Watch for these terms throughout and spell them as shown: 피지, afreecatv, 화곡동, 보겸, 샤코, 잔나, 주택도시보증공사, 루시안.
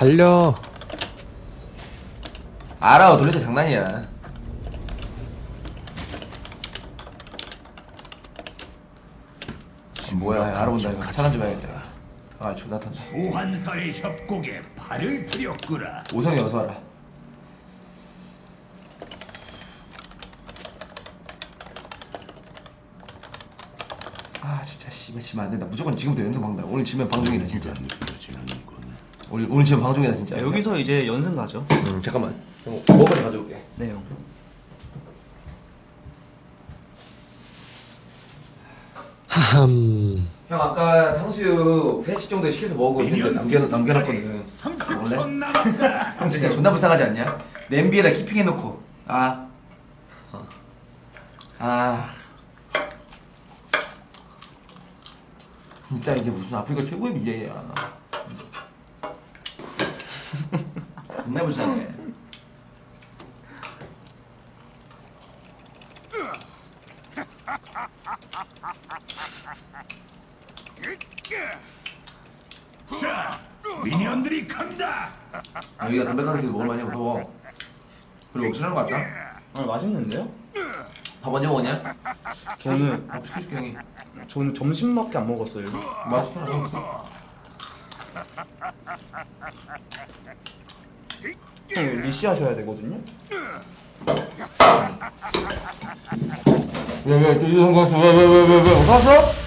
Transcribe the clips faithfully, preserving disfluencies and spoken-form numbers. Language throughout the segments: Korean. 달려. 알아, 도대체 장난이야. 뭐야, 알아본다. 가차단 좀 해야겠다. 아, 존나 탄다. 소환사의 협곡에 발을 들였구나. 오성이 어서 와라. 아, 진짜 씨발 지면 안 된다. 무조건 지금부터 연습 방다. 오늘 지면 방종이다 진짜. 오늘 오늘 지면 방종이다 진짜. 야, 여기서 이제 연습 가죠. 음, 잠깐만. 어, 먹으러 가져올게. 네, 형. 하함. 형 아까 탕수육 세 시 정도 시켜서 먹고 있는데 남겨서 남겨놨거든. 원래? 형 진짜 존나 불쌍하지 않냐? 냄비에다 키핑해놓고 아. 아. 진짜 이게 무슨 아프리카 최고의 미래야. 존나 불쌍해. 자, 미니언들이 간다. 아, 여기가 담백하게 먹을 많이 먹어. 그리고 옥수수한 거 같다. 아, 맛있는데요? 밥 언제 먹었냐? 저는 밥 시켜줄게 형이. 저는 점심밖에 안 먹었어요. 맛있잖아. 형 리시 하셔야 되거든요? 왜왜 뒤지는 거 같아? 왜왜왜왜 어디 갔어?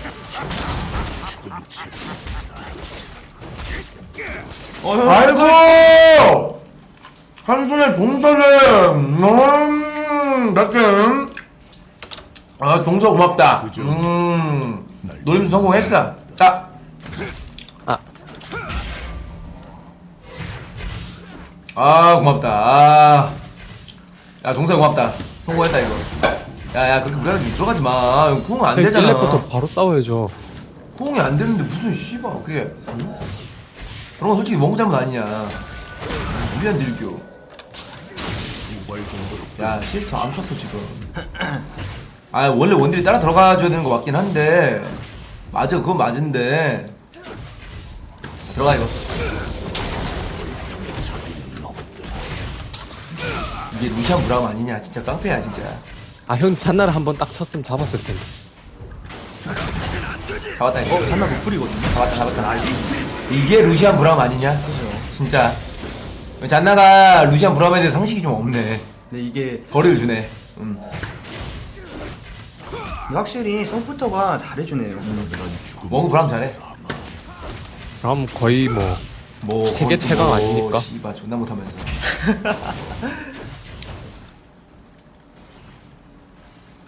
어, 형, 아이고! 한 손에 동서를 음, 낙점. 아, 동서 고맙다. 그죠? 음, 놀림 성공했어. 자. 아. 아, 고맙다. 아. 야, 동서 고맙다. 성공했다, 이거. 야, 야, 그렇게 우리한테 들어가지 마. 이거 콩 안 되잖아. 일렙부터 바로 싸워야죠. 콩이 안 되는데 무슨, 씨발, 그게. 음? 그런 건 솔직히 뭔 잘못 아니냐. 유리한 닐교. 야, 시스터 안 쳤어, 지금. 아, 원래 원딜이 따라 들어가줘야 되는 거 맞긴 한데. 맞아, 그건 맞은데. 들어가, 이거. 이게 루시안 브라움 아니냐. 진짜 깡패야, 진짜. 아, 형, 찬나를 한번 딱 쳤으면 잡았을 텐데. 잡았다, 이거. 어, 찬나 무풀이거든요. 잡았다, 잡았다. 이게 루시안 브라움 아니냐? 그죠. 진짜. 잔나가 루시안 브라움에 대해 상식이 좀 없네. 근데 이게. 거리를 주네. 음. 확실히 서포터가 잘해주네요. 멍 브람 잘해. 브람 거의 뭐, 뭐 세계 최강 뭐, 아닙니까? 씨발 존나 못하면서.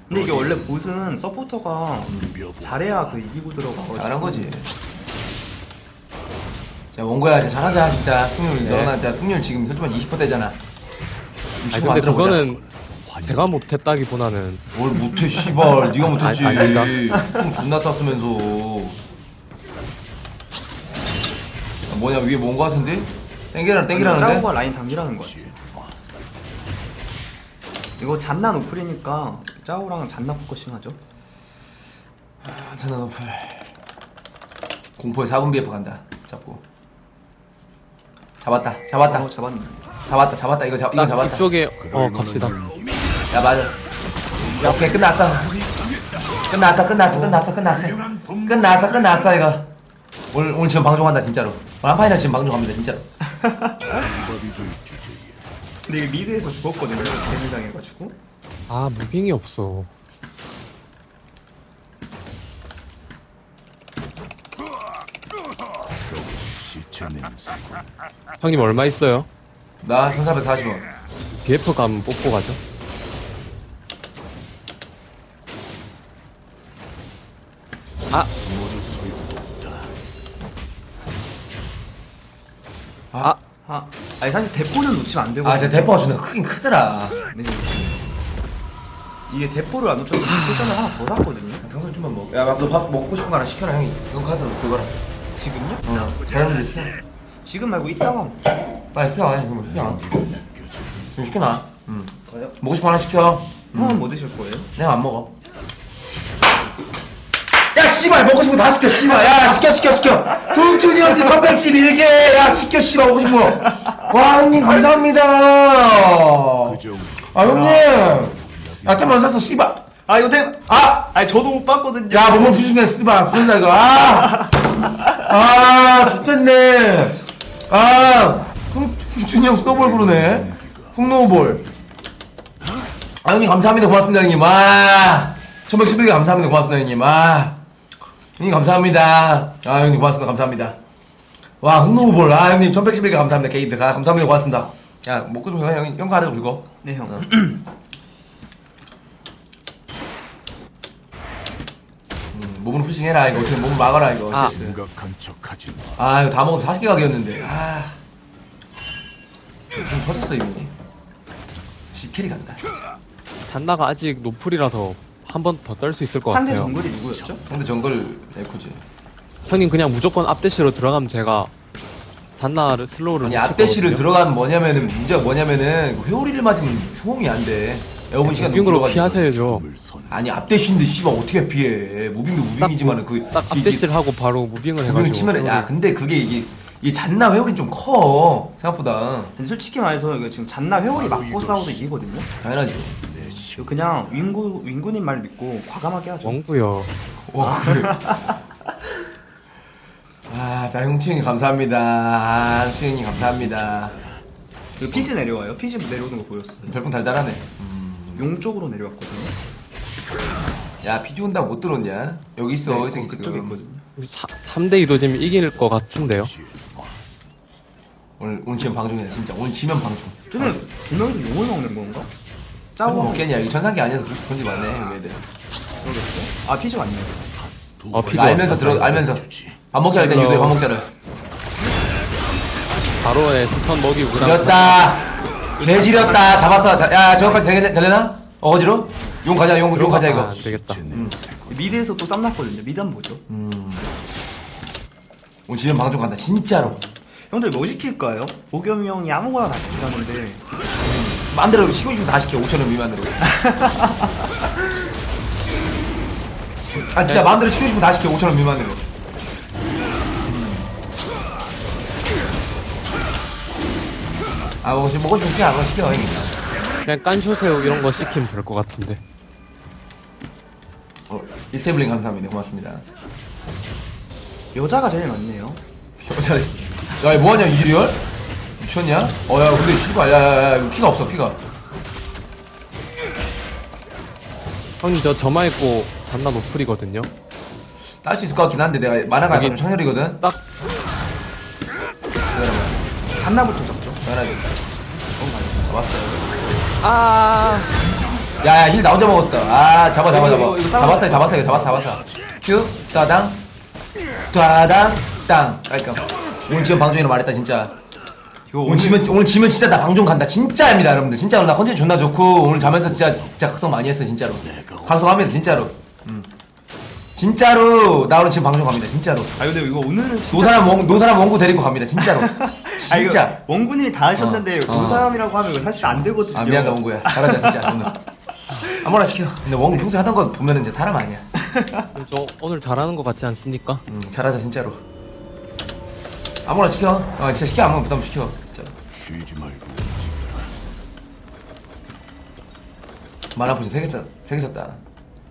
근데 이게 원래 보스는 서포터가 잘해야 그 이기고 들어가거든. 잘한 거지. 자 원고야 이제 잘하자 진짜. 승률 너나 자 승률 지금 솔직히 이십 퍼센트대잖아. 아 근데 그거는. 제가 못했다기보다는 뭘 못해 씨발. 네가 못했지. 형 존나 쌌으면서 아, 뭐냐 위에 뭔 거 같은데? 땡기라 땡기라는데? 짜고가 라인 당기라는 거지. 이거 잔나 노플이니까 짜오랑 잔나 포커싱 하죠. 아, 잔나 노플 공포에 사 분 비에프 간다. 잡고 잡았다 잡았다. 어, 잡았네. 잡았다 잡았다 이거, 잡, 이거 잡았다 이쪽에 어 갑시다. 야 맞아. 야, 오케이 끝났어. 끝났어 끝났어 끝났어 끝났어 끝났어 끝났어 이거. 오늘 오늘 지금 방종한다 진짜로. 오늘 한 판이나 지금 방종합니다 진짜로. 근데 이게 미드에서 죽었거든요. 데미 당해가지고. 아 무빙이 없어. 형님 얼마 있어요? 나 천사백사십 원. 비에프 가면 뽑고 가죠. 아. 아. 아. 아니 사실 대포는 놓치면 안 되고. 아, 진짜 대포가 존나 크긴 크더라. 네. 이게 대포를 안 놓쳐서 포션을 하나 더 샀거든요. 평소 좀만 먹. 야, 막 너 밥 먹고 싶은 거 하나 시켜라 형이. 이건 카드 그거라. 지금요? 어. 다른 데 지금 말고 이따가. 빨리 시켜놔. 형 시켜놔. 좀 시켜놔. 응. 맞아. 먹고 싶은 거 하나 시켜. 형은 뭐 드실 거예요? 내가 안 먹어. 씨발 먹고 싶은 거 다 시켜 씨발. 야 시켜 시켜 시켜. 흥춘이 형님 천백십일 개. 야 시켜 씨발 먹고 싶은 거. 와 형님 감사합니다. 아 형님. 야 템 안 샀어 씨발. 아 이거 템. 아 아니 저도 못 봤거든요. 야 몸을 주시네 씨발. 그런다 이거. 아. 아 좋겠네. 아 흥춘이 형 스노볼 그러네. 흥노볼. 아 형님 감사합니다. 고맙습니다 형님. 와 천백십일 개 감사합니다. 고맙습니다 형님. 아 형님 감사합니다. 아 형님 고맙습니다. 감사합니다. 와 흥노우볼. 아 형님 천백십일 개 감사합니다. 게이드 가. 아, 감사합니다. 고맙습니다. 야 먹고 좀 해 형님. 형 가래 좀 이거. 네 형. 어. 음, 몸으로 푸싱해라 이거. 지금 몸 막아라 이거. 아. 아 이거 다 먹어서 사십 개 가게였는데. 아 좀 터졌어 이미. 십 킬이 간다 진짜. 잔나가 아직 노플이라서 한 번 더 떨 수 있을 것 상대 같아요. 상대 정글이 누구였죠? 상대 정글 에코지. 형님 그냥 무조건 앞대시로 들어가면 제가 잔나를 슬로우를 아니 앞대시를 들어가면 뭐냐면은 문제가 뭐냐면은 회오리를 맞으면 호응이 안 돼. 에어본 시간 무빙으로 피하셔야죠. 아니 앞대시인데 씨발 어떻게 피해. 무빙도 무빙이지만은 그 딱 앞대시를 하고 바로 무빙을 해가지고 치면. 야 근데 그게 이게 이 잔나 회오리 좀 커 생각보다. 근데 솔직히 말해서 이거 지금 잔나 회오리 맞고 싸워도 이기거든요. 당연하죠. 그냥 윙구 윙구님 말 믿고 과감하게 하죠. 원구요. 와. 아, 자 형치님 감사합니다. 아, 형치님 감사합니다. 그 피지 내려와요. 피지 내려오는 거 보였어요. 별풍 달달하네. 음. 용 쪽으로 내려왔거든요. 야 피지 온다고 못 들었냐? 여기 있어. 네, 이생이 지금. 있거든요. 삼 대 이도 지금 이길 것 같은데요. 오늘 오늘 지면 방종이네 진짜. 오늘 지면 방종. 저는 두 명이 용을 먹는 건가? 짜고 먹겠냐. 이게 전산기 아니어서 그렇게 본지 많네 여기 애들. 그러겠어. 아 피즈 맞네. 어 피즈 알면서 들어 알면서 밥 먹자. 일단 유도해 밥 먹자를. 바로 내 스턴 먹이고 지렸다. 개 지렸다. 잡았어. 자, 야 저거까지 되려나? 어거지로? 용 가자. 용, 용 가자 이거. 아, 되겠다. 음. 미드에서 또 쌈났거든요. 미드 한번 보죠. 음. 오늘 지면 방종 간다 진짜로. 형들 뭐 시킬까요? 보겸이 형이 아무거나 다 시키라는데 만들어 시키고 싶으면 다 시켜. 오천 원 미만으로. 아 진짜 만들어 시키고 싶으면 다 시켜. 오천 원 미만으로. 아 뭐 지금 먹고 싶으면 시켜. 안 시켜 형님. 그냥 깐쇼새우 이런 거 시키면 될 것 같은데. 어, 이스테블링 감사합니다. 고맙습니다. 여자가 제일 많네요. 여자. 야 뭐하냐 이리얼? 미쳤냐? 어야 근데 씨발 야야야 피가 없어 피가. 형님 저 점화 있고 잔나 노플이거든요. 딸 수 있을 것 같긴 한데 내가 만화가 좀 창렬이거든. 딱 잔나부터 잡죠. 잘하게. 어 맞았어요. 아. 야야 힐 나 혼자 먹었어. 아 잡아 잡아 잡아. 잡았어요 잡았어요 잡았어 잡았어. 큐 따당 따당 땅. 깔끔. 오늘 지면 방종이라 말했다 진짜. 오늘 지면 오늘 지면 진짜 나 방종 간다 진짜입니다 여러분들. 진짜로 나 컨디션 존나 좋고 오늘 자면서 진짜 진짜 각성 많이 했어 진짜로. 각성합니다 진짜로. 음. 진짜로 나 오늘 지금 방종 갑니다 진짜로. 아 근데 이거 오늘은 진짜... 노사람 원 노사람 원구 데리고 갑니다 진짜로. 아 이거 진짜. 원구님이 다 하셨는데 어, 어. 노사람이라고 하면 사실 안 되거든요. 아 미안하다 원구야. 잘하자 진짜 오늘. 아무나 시켜. 근데 원구 평소에 하던 거 보면은 이제 사람 아니야. 저 오늘 잘하는 거 같지 않습니까? 음 잘하자 진짜로. 아무나 시켜. 어, 진짜 시켜. 아무나 부담 시켜. 진짜. 쉬지 말고. 만화 포션 세개 샀다.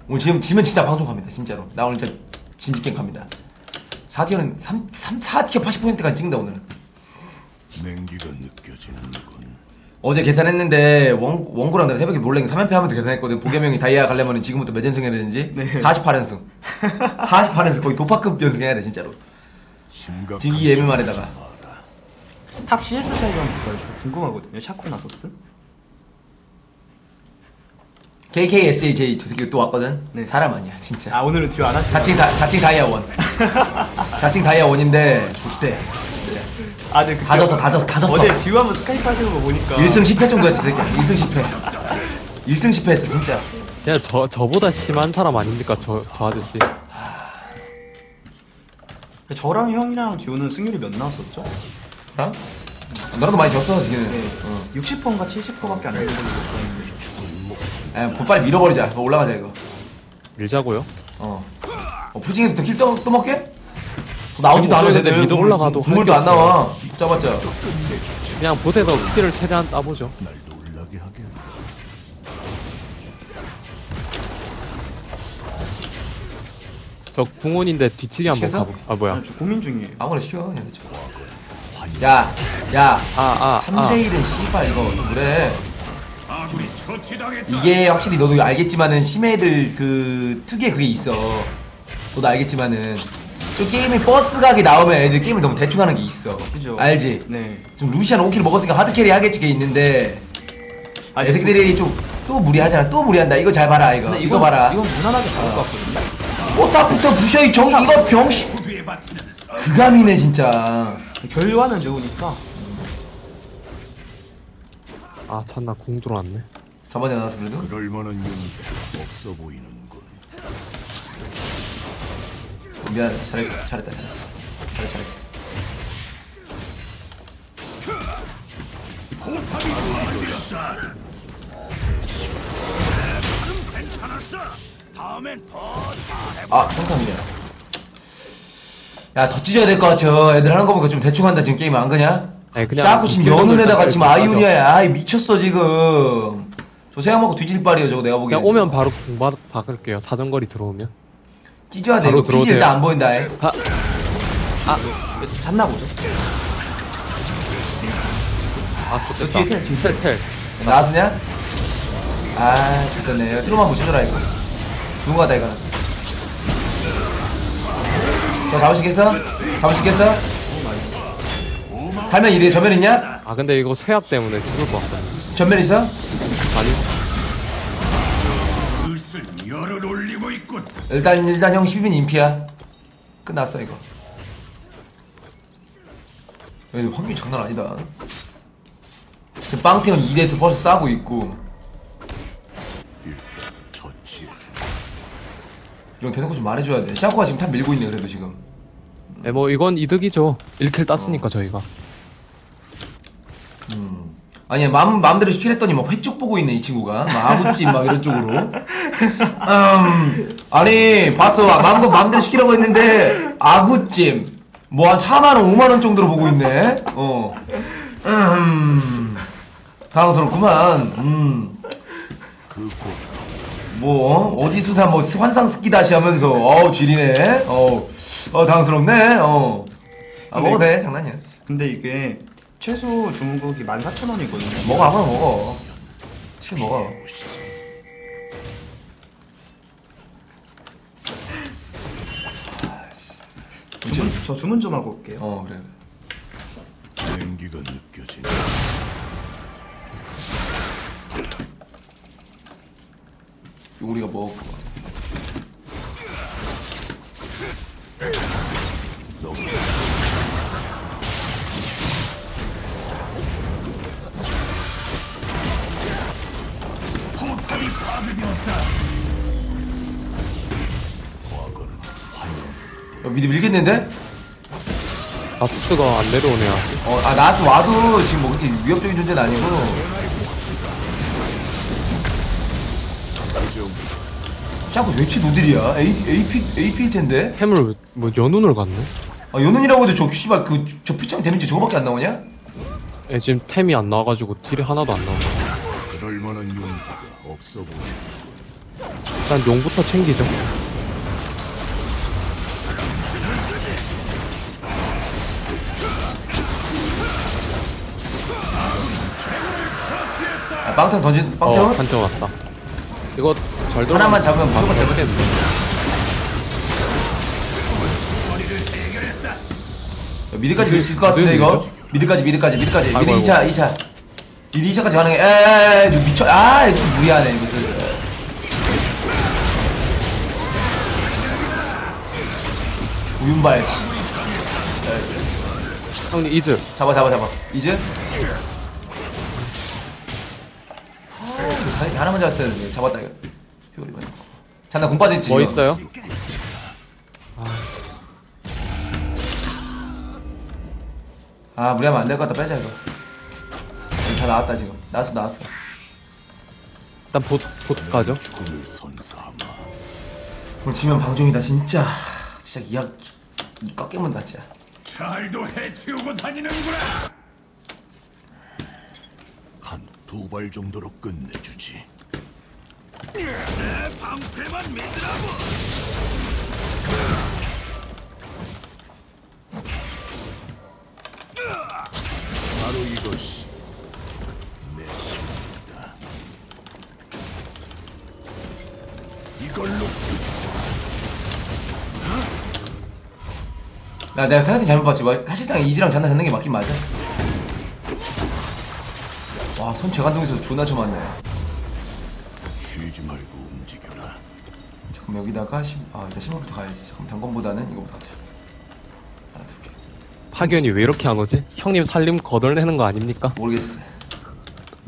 오늘 지금 지면 진짜 방송 갑니다. 진짜로. 나 오늘 진짜 진지게임 갑니다. 사 티어는 삼, 삼, 사 티어 팔십 퍼센트까지 찍는다 오늘. 냉기가 느껴지는군. 어제 계산했는데 원, 원고랑 내가 새벽에 몰래 삼 연패 하면서 계산했거든. 보겸형이 다이아 가려면 지금부터 몇 연승 해야 되는지? 네. 사십팔 연승. 사십팔 연승. 거의 도파급 연승해야 돼 진짜로. 지금 이 예매만에다가 탑 씨에스 차이가 뭘까요? 궁금하거든요. 샤코나 소스? 케이케이에스에이제이 저 새끼 또 왔거든? 네. 사람 아니야 진짜. 아 오늘은 듀오 안 하시죠? 자칭, 자칭 다이아 원. 자칭 다이아 원인데 좋대. 아, 네, 다 졌어 다 졌어 다 졌어. 어제 듀오 한번 스카이프 하시는 거 보니까 일 승 십 패 정도 했어 새끼. 일 승 십 패. 일 승 십 패 했어 진짜. 야 저, 저보다 심한 사람 아닙니까? 저, 저 아저씨. 저랑 형이랑 지호는 승률이 몇 나왔었죠? 나랑? 응. 너라도 많이 졌어 지금. 네. 어. 육십 퍼센트인가 칠십 퍼센트밖에 안 되는 거였는데. 에, 곧빨리 밀어버리자. 올라가자 이거. 밀자고요? 어. 어, 푸징에서 킬 또, 또 먹게? 나오지도 않아. 근데 미드 올라가도 물도 안 나와. 잡았자. 그냥 보세서 스킬을 최대한 따보죠. 저 궁원인데 뒤치기 한번 가보. 아 뭐야? 고민 중이에요. 아무나 시켜. 야, 야, 아, 아, 삼 대 일은 씨발 이거 그래. 이게 확실히 너도 알겠지만은 심해들 그 특유의 그게 있어. 너도 알겠지만은. 저 게임이 버스 각이 나오면 애들 게임을 너무 대충 하는 게 있어. 그죠? 알지? 네. 지금 루시안 오 킬 먹었으니까 하드캐리 하겠지 게 있는데. 아, 이 새끼들이 좀 또 무리하잖아. 또 무리한다. 이거 잘 봐라 이거. 이건, 이거 봐라. 이건 무난하게 잡을 것 같거든요. 포탑부터 부셔이 정 이거 병신. 그감이네 진짜. 결과는 좋으니까. 아 참나 궁 들어왔네. 잡아내 나왔어 그래도. 그럴 만한 용기가 없어 보이는군. 미안, 잘해, 잘했다, 잘했어. 잘해, 잘했어. 아, 청탐이야. 야, 더 찢어야 될 것 같아. 애들 하는 거 보니까 좀 대충 한다, 지금 게임 안 그냐? 네, 그냥. 짜고 지금 여는 애다가 지금 아이오니아야. 아이, 미쳤어, 지금. 저 생각하고 뒤질 발이에요, 저거 내가 보기엔. 그냥 오면 바로 궁 박을게요. 사정거리 들어오면. 찢어야 돼. 피지 일단 안 보인다. 아, 아, 잤나 보죠. 아, 좋겠다. 텔텔. 나왔으냐? 아, 좋겠네. 트로만 붙여줘라 이거. 죽은 거 같다 이거는. 저 잡으시겠어? 잡으시겠어? 살면 이래. 전멸 있냐? 아, 근데 이거 쇠압 때문에 죽을 것 같다. 전멸 있어? 아니. 열을 올리고 있군. 일단 일단 형 십이 빈 인피야. 끝났어 이거. 야, 이거 확률이 장난 아니다. 지금 빵태형 이 대에서 벌써 싸고 있고. 이런 대놓고 좀 말해줘야 돼. 샤코가 지금 탑 밀고 있네 그래도 지금. 네, 뭐 이건 이득이죠. 일 킬 땄으니까 어. 저희가. 음. 아니 마음, 마음대로 시킬했더니 막 회쪽 보고 있네 이 친구가. 막 아부찜 막 이런 쪽으로. 음, 아니 봤어. 마음껏 마음대로 시키라고 했는데 아구찜 뭐 한 사만 원 오만 원 정도로 보고 있네. 어. 음, 당황스럽구만. 음. 뭐 어디 수사 뭐 환상 스키 다시 하면서 어우 지리네. 어우 어, 당황스럽네. 어. 아 먹어도 돼 장난이야. 근데 이게 최소 중국이 만 사천 원이거든요. 먹어, 아무나 먹어. 지금 먹어. 주문, 저 주문 좀 하고 올게요. 어, 그래. 냉기가 느껴지네. 이거 우리가 먹을 거야. 어, 미드 밀겠는데? 나스가 안 내려오네요. 어, 아, 나스 와도 지금 뭐 그렇게 위협적인 존재는 아니고. 자꾸 외치 노딜이야. 에이피일 텐데? 템을, 뭐, 연운을 갔네? 아, 연운이라고 해도 저, 씨발, 그, 저 피창 데미지 저거밖에 안 나오냐? 예, 지금 템이 안 나와가지고 딜이 하나도 안 나오네. 그럴만한 용기가 없어 보여. 일단 용부터 챙기죠. 빵탕 던진, 빵탕? 어, 한쪽 왔다. 이거, 절도 하나만 잡으면 무조건 잘못했어. 미드까지 밀 수 있을 것 같은데, 이거? 미드까지, 미드까지, 미드까지. 미드 이 차, 이 차. 미드 이 차까지 가능해. 에에에, 미쳐. 아, 이거 무리하네, 이것을. 우윤발. 형님, 이즈. 잡아, 잡아, 잡아. 이즈? 하나만 잡았어야 되는데. 잡았다 이거. 잔나 공 빠졌지. 뭐 있어요? 아, 아 무리하면 안 될 것 같다. 빼자 이거. 다 나왔다 지금. 나왔어 나왔어. 일단 보, 보트 가죠. 오늘 지면 방종이다 진짜. 진짜 이악 이 깎이면 낫지. 잘도 해치우고 다니는구나. 한 두 발 정도로 끝내주지. 내 방패만 믿으라고. 바로 이것이 내 힘이다. 이걸로. 나 내가 타이틀 잘못 봤지. 사실상 이지랑 잔나 잡는 게 맞긴 맞아. 와, 손 재간동에서 존나 쳐맞네. 쉬지 말고 움직여라. 잠깐 여기다가 심, 아 일단 심어부터 가야지. 잠깐 단검보다는 이거부터 하자. 하나 두 개. 파견이 왜 이렇게 안 오지? 형님 살림 거덜내는 거 아닙니까? 모르겠어.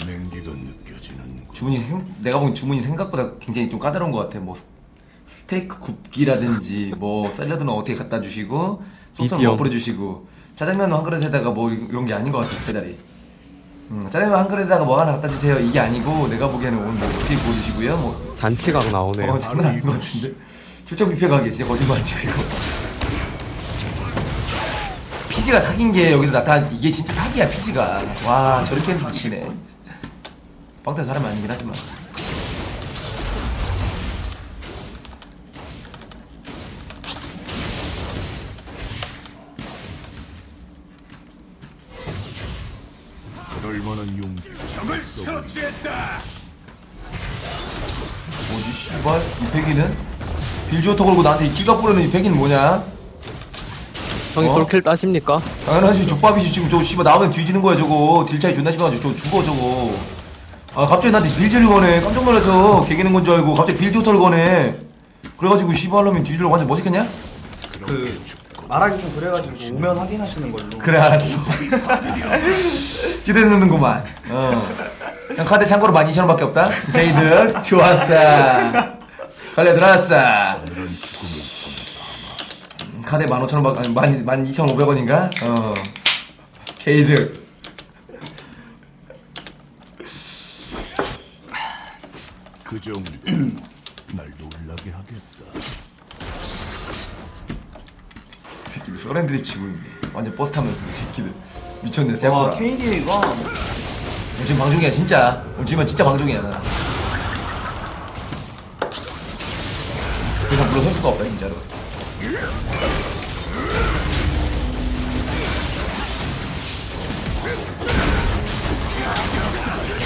냉기가 느껴지는. 주문이 생, 내가 보기엔 주문이 생각보다 굉장히 좀 까다로운 것 같아. 뭐 스테이크 굽기라든지 뭐 샐러드는 어떻게 갖다 주시고. 소스는 못 뿌려주시고 짜장면 한 그릇에다가 뭐 이런 게 아닌 것 같아요. 배달이 음, 짜장면 한 그릇에다가 뭐 하나 갖다 주세요 이게 아니고 내가 보기에는 오늘 뭐 어떻게 구워주시고요 뭐 잔치각 나오네요. 어, 장난 아닌 것 같은데? 출장 뷔페 가게 진짜 거짓말 안 치고 이거 피지가 사기인 게 여기서 나타나. 이게 진짜 사기야 피지가. 와 저렇게 해서 미치네. 빵타 사람 아니긴 하지만 적을 처치했다. 뭐지 씨발 이 백인은? 빌지오터 걸고 나한테 이 기가 뿌리는 이 백인 뭐냐? 형이 어? 솔킬 따십니까? 당연하지 족밥이지. 지금 저 씨발 나오면 뒤지는 거야 저거. 딜 차이 존나 심해가지고 저 죽어 저거. 아 갑자기 나한테 빌지를 거네. 깜짝 놀라서 개기는 건 줄 알고 갑자기 빌지오터를 거네. 그래가지고 씨발놈이 뒤지려고 완전 멋있겠냐? 그 말하기 좀 그래가지고 오면 확인하시는 걸로. 그래 알았어. 기대되는구만. 어. 그냥 카드 참고로 만 이천 원 밖에 없다. 게이들 좋았어. 걸려들었어. 카드 만 오천 원 밖에, 아니, 만 이천오백 원인가? 어. 게이들. 그 정도 날 놀라게 하겠다. 새끼들 서렌드립 치고 있네. 완전 버스 타면서 새끼들. 미쳤네, 세보라. 와, 케이디에이가. 지금 방종이야, 진짜. 지금은 진짜 방종이야, 나. 그냥 물러설 수가 없다, 진짜로.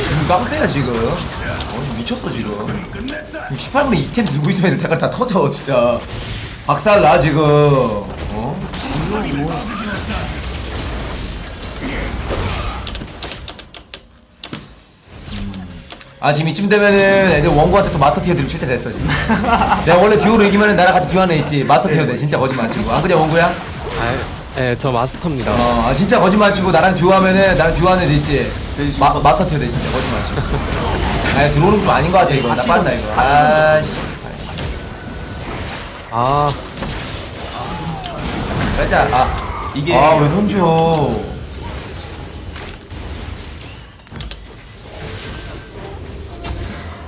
지금 깡패야, 지금. 어, 미쳤어, 지금. 십팔 분에 이 템 들고 있으면 대가 다 터져, 진짜. 박살 나, 지금. 어? 아 지금 이쯤 되면은 애들 원고한테 또 마스터 티어 드립 칠 때 됐어 지금. 내가 원래 듀오로 이기면은 나랑 같이 듀오 안에 있지. 마스터 티어 돼 진짜 거짓말 안 치고. 안 그냥 원고야? 아, 예, 저 마스터입니다. 어, 아 진짜 거짓말 안 치고 나랑 듀오 하면은 나랑 듀오 안에 있지. 마, 마스터 티어 돼 진짜 거짓말 안 치고. 아 들어오는 좀 아닌 거 같아 이거. 나 빠진다 이거. 아씨. 아. 빼자. 아 이게. 아 왜 던져?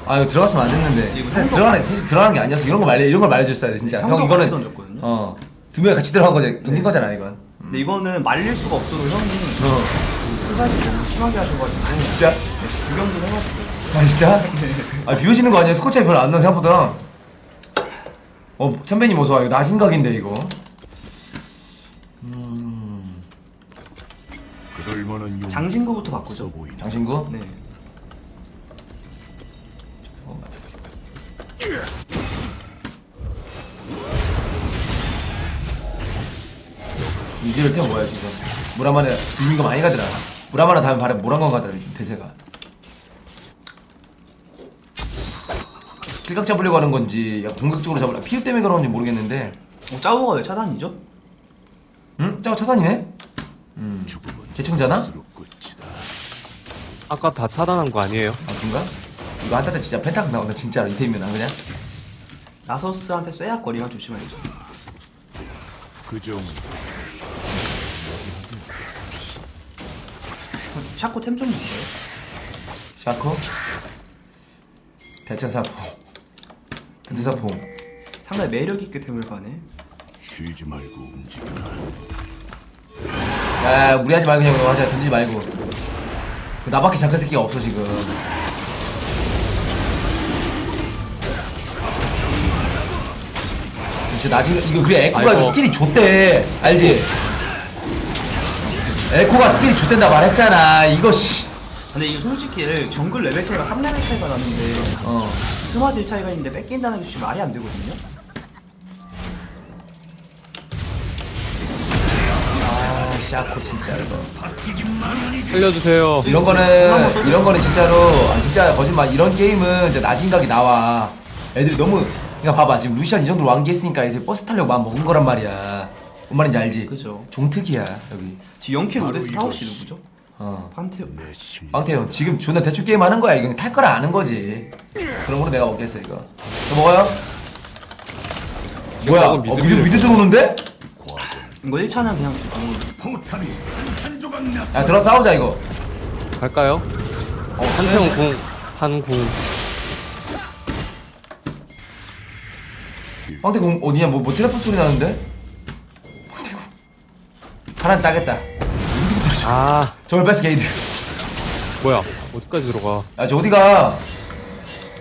아 이거 들어갔으면 안 됐는데. 들어가는 사실 들어가는 게 아니었어. 이런 거 말해 이런 걸 말해줬어야 돼 진짜. 네, 형 이거는 어 두 명이 같이 들어간 거지. 던진 네. 거잖아 이건. 음. 근데 이거는 말릴 수가 없어서 형이 어 수사지 너무 심하게 하셔가지고. 아니, 진짜? 구경도 네, 해봤어. 아 진짜? 아 비워지는 거 아니야? 스코치가 별로 안 나 생각보다. 어 선배님 어서 와. 이거 나 생각인데 이거. 음. 장신구부터 바꾸죠. 장신구? 네. 이지를 태워 뭐야 지금. 무라만에 죽는 거 많이 가더라. 무라만에 다음에 바로 모란건 가더라 지금 대세가. 실각 잡으려고 하는 건지 공격적으로 잡으려고 피흡 때문에 그런지 모르겠는데. 어, 짜오가 왜 차단이죠? 응? 짜오 차단이네? 음. 재청자나? 아까 다 차단한 거 아니에요? 아 그런가? 이거 한타때 진짜 펜타크 나온다 진짜로. 이태이면 안 그냥? 나서스한테 쇠약거리만 조심해야죠. 그정 샤코 템 좀 주세요. 샤코? 대천사포 대천사포 상당히 매력있게 템을 가네. 쉬지 말고 움직여라. 야, 무리하지 말고 그냥 하자. 던지지 말고. 그 나밖에 작은 새끼가 없어 지금. 진짜 나중에 이거 그래 에코가 아이고. 스킬이 좆대 알지? 에코가 스킬이 좆댄다 말했잖아. 이거 씨. 근데 이게 솔직히 정글 레벨 차이가 삼 레벨 차이가 나는데 어. 스마딜 차이가 있는데 뺏긴다는 게 지금 말이 안 되거든요? 아 짜코 진짜 이거 살려주세요. 이런 거는 이런 거는 진짜로 아 진짜 거짓말. 이런 게임은 진짜 나진각이 나와. 애들이 너무 그냥 봐봐 지금 루시안 이 정도로 완기했으니까 이제 버스 타려고 마음 먹은 거란 말이야. 뭔 말인지 알지? 그죠. 종특이야 여기. 지금 영킬 오데스 사오씨 누구죠? 어. 방태훈. 방태훈 지금 존나 대충 게임 하는 거야. 이건 탈 거라 아는 거지. 그런 거로 내가 먹겠어 이거. 너 먹어요? 뭐야? 어, 미드, 미드 들어오는데? 이거 일 차는 그냥 주고. 야 들어 싸우자 이거. 갈까요? 어, 한평 궁, 한 궁. 방태궁 어디냐? 뭐, 뭐 트래프 소리 나는데? 방태궁 파란 따겠다. 아 저걸 뺏어 게이드. 뭐야 어디까지 들어가? 야 저 어디가?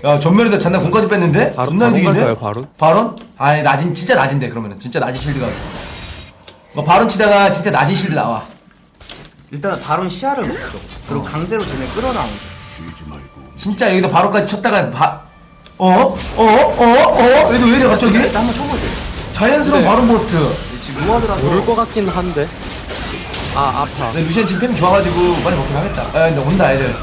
야 전멸에다 잔나 군까지 뺐는데? 존나 이득인데? 바론? 바론? 아니 낮은 진짜 낮은데. 그러면은 진짜 낮은 실드가 뭐 바론 치다가 진짜 낮은 실드 나와. 일단은 바론 시야를 못 줘. 그리고 어. 강제로 쟤네 끌어나온 거. 진짜 여기서 바론까지 쳤다가 바.. 어? 어? 어? 어? 어? 얘도 왜 이래 갑자기? 일단 한번 쳐보자. 자연스러운 바론 버스트. 지금 노아드라서 모를 것 같긴 한데? 아 아파. 근데 루시안 지금 템 좋아가지고 빨리 먹긴 하겠다. 아 근데 온다 애들.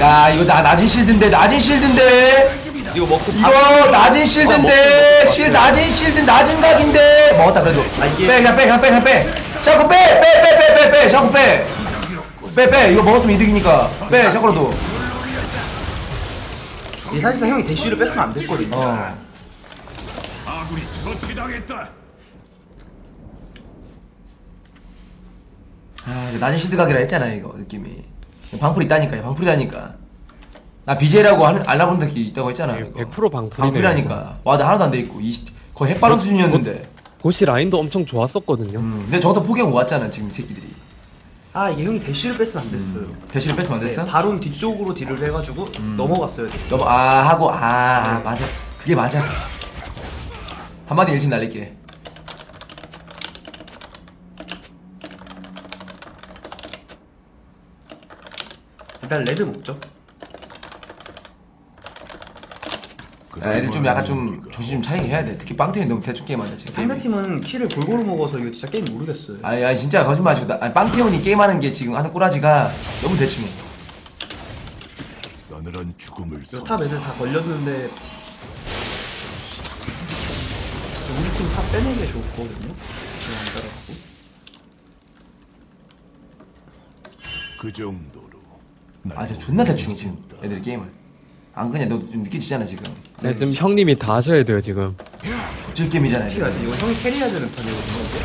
야 이거 나 낮은 실드인데 낮은 실드인데. 이거 먹고 이거 낮은 실드인데. 실 낮은 실드 낮은 각인데. 먹었다 그래도. 아, 이게... 빼 그냥 빼 그냥 빼 그냥 빼. 자꾸 빼 빼 빼 빼 빼 빼 빼, 빼, 빼. 자꾸 빼. 빼 빼. 이거 먹었으면 이득이니까. 빼 자꾸라도. 이 사실상 형이 대쉬를 뺐으면 안 됐거든. 어. 아군이 처치당했다. 아, 낮은 실드 각이라 했잖아요, 이거, 느낌이. 방풀 있다니까요, 방풀이라니까. 나 비제이라고 알라본드 있다고 했잖아. 이거. 백 퍼센트 방풀이네. 방풀이라니까. 와, 나 하나도 안 돼있고. 거의 햇바람 수준이었는데. 보시 라인도 엄청 좋았었거든요. 음, 근데 저도 포기하고 왔잖아, 지금 이 새끼들이. 아, 이게 형이 대쉬를 뺐으면 안 됐어요. 음, 대쉬를 뺐으면 안 됐어? 네, 바론 뒤쪽으로 딜을 해가지고 음. 넘어갔어야 됐어. 넘어, 아, 하고, 아, 네. 맞아. 그게 맞아. 한마디 일찍 날릴게. 일단 레드 먹죠. 야, 애들 좀 약간 좀 정신 좀 차리게 해야 돼. 특히 빵템이 너무 대충 게임한다 지금. 상대팀은 키를 골고루 먹어서 이거 진짜 게임 모르겠어요. 아니, 아니 진짜 거짓말 하시고. 아니 빵태훈이 게임하는 게 지금 하는 꼬라지가 너무 대충해. 싸늘한 죽음을 탑 애들 다 걸렸는데 우리 팀 탑 빼는 게 좋거든요. 안 따라가고 그 정도. 아 진짜 존나 대충이 지금 애들 게임을 안 그냥 너 좀 느껴지잖아 지금. 네, 좀 형님이 다 하셔야 돼요 지금. 족질 게임이잖아. 이거 형이 캐리해야 되는 편이거든요.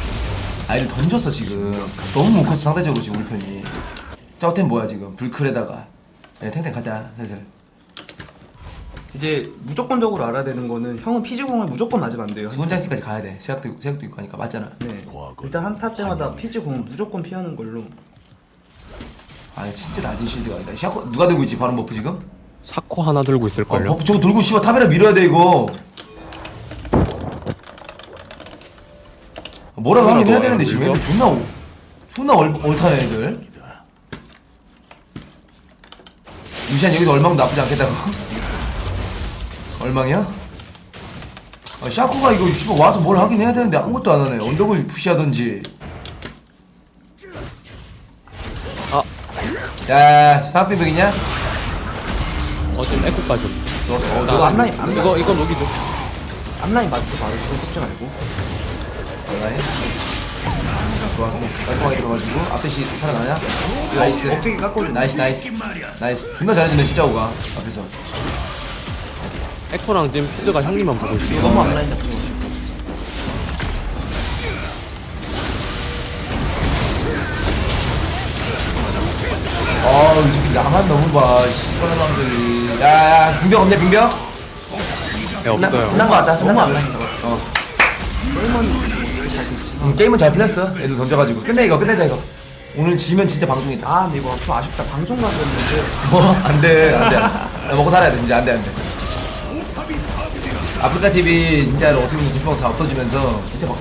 아이를 던졌어 지금. 너무 못 컸어 상대적으로 지금 우리 편이. 짜오템 뭐야 지금 불클에다가. 네, 탱탱 가자 슬슬. 이제 무조건적으로 알아야 되는 거는 형은 피지공을 무조건 맞으면 안 돼요. 수원장씨까지 가야 돼. 제약도 제약도 있고 하니까 맞잖아. 네. 일단 한 타 때마다 피지공은 무조건 피하는 걸로. 아 진짜 낮은 실드가 아니다. 샤코 누가 들고 있지? 바로 버프 지금? 샤코 하나 들고 있을걸요? 어, 버프 저거 들고 씨발 탑이라 밀어야 돼 이거. 뭐라고 하긴 해야 되는데 지금 애들 존나 오, 존나 얼타네 애들. 루시안 여기도 얼망도 나쁘지 않겠다고? 얼망이야? 아 샤코가 이거 씨발 와서 뭘 하긴 해야 되는데 아무것도 안 하네. 언덕을 푸시하던지. 야, 사업비백이냐? 어, 지금 에코 빠져. 너, 어, 너 앞라인, 앞라인. 이거, 이거 로기죠. 앞라인 맞고 바로 속지 말고. 앞라인. 좋았어. 깔끔하게 들어가지고. 앞대시 살아나냐? 나이스. 어떻게 깎고 나이스, 나이스. 나이스. 존나 잘해주네, 진짜 오가. 앞에서. 에코랑 지금 피드가 형님만 보고 있어. 너무 앞라인 잡지 마. 아, 나만 너무 봐, 시끄러운 사람들이. 야, 야, 빙벽 없냐, 빙벽? 네, 없어요. 끝난 거 같다. 끝난 거 같다. 어. 음, 게임은 잘 풀렸어. 애들 던져가지고. 끝내 이거, 끝내자 이거. 오늘 지면 진짜 방종이다. 아, 근데 이거 앞으로 아쉽다. 방종 가겠는데. 뭐? 안 돼, 안 돼. 나 먹고 살아야 돼, 이제. 안 돼, 안 돼. 아프리카 티비 진짜 어떻게 보면 구십억 다 없어지면서 진짜 막,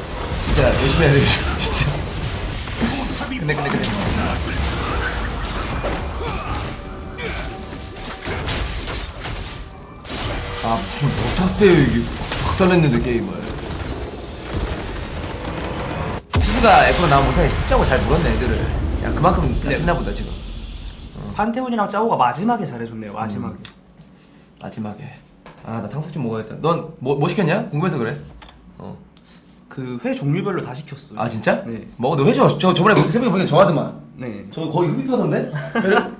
진짜 열심히 해야 돼, 진짜. 근데, 근데, 근데. 아, 무슨 못하세요, 이게. 박살냈는데, 게임을. 피지가 에코로 나온 모습에 짜고 잘 물었네, 애들을. 야, 그만큼 했나보다, 지금. 어. 판테온이랑 짜오가 마지막에 잘해줬네요, 마지막에. 음. 마지막에. 아, 나 탕수육 좀 먹어야겠다. 넌, 뭐, 뭐 시켰냐? 궁금해서 그래. 어. 그, 회 종류별로 다 시켰어. 아, 진짜? 네. 먹어, 너 회 좋아. 저, 저번에 새벽에 보니까 좋아하더만. 네. 저 거의 흡입하던데?